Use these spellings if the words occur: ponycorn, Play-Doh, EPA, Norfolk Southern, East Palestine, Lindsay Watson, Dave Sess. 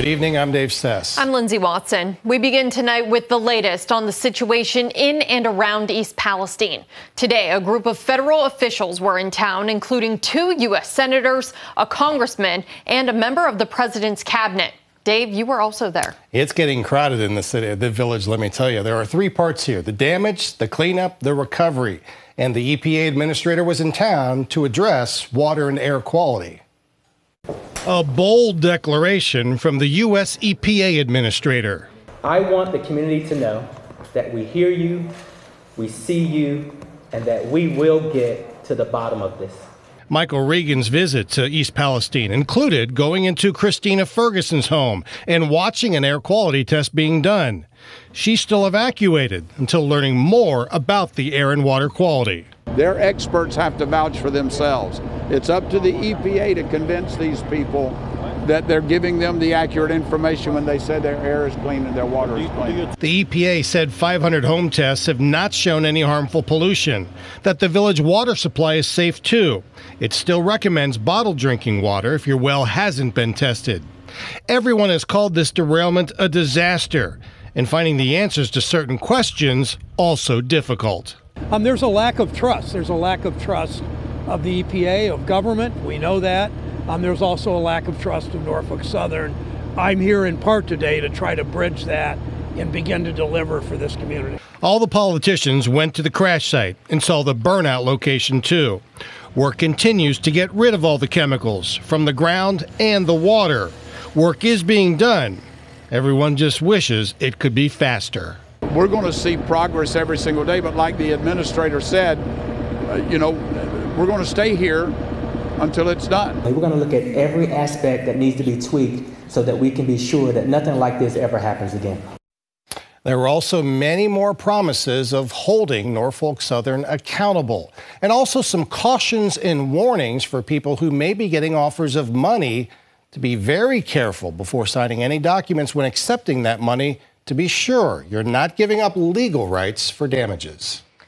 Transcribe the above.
Good evening. I'm Dave Sess. I'm Lindsay Watson. We begin tonight with the latest on the situation in and around East Palestine. Today, a group of federal officials were in town, including 2 U.S. senators, a congressman, and a member of the president's cabinet. Dave, you were also there. It's getting crowded in the city, the village, let me tell you. There are 3 parts here: the damage, the cleanup, the recovery. And the EPA administrator was in town to address water and air quality. A bold declaration from the U.S. EPA administrator. I want the community to know that we hear you, we see you, and that we will get to the bottom of this. Michael Regan's visit to East Palestine included going into Christina Ferguson's home and watching an air quality test being done. She's still evacuated until learning more about the air and water quality. Their experts have to vouch for themselves. It's up to the EPA to convince these people that they're giving them the accurate information when they say their air is clean and their water is clean. The EPA said 500 home tests have not shown any harmful pollution, that the village water supply is safe too. It still recommends bottled drinking water if your well hasn't been tested. Everyone has called this derailment a disaster, and finding the answers to certain questions also difficult. There's a lack of trust. There's a lack of trust of the EPA, of government. We know that. There's also a lack of trust of Norfolk Southern. I'm here in part today to try to bridge that and begin to deliver for this community. All the politicians went to the crash site and saw the burnout location too. Work continues to get rid of all the chemicals from the ground and the water. Work is being done. Everyone just wishes it could be faster. We're going to see progress every single day, but like the administrator said, we're going to stay here until it's done. And we're going to look at every aspect that needs to be tweaked so that we can be sure that nothing like this ever happens again. There were also many more promises of holding Norfolk Southern accountable, and also some cautions and warnings for people who may be getting offers of money to be very careful before signing any documents when accepting that money, to be sure you're not giving up legal rights for damages.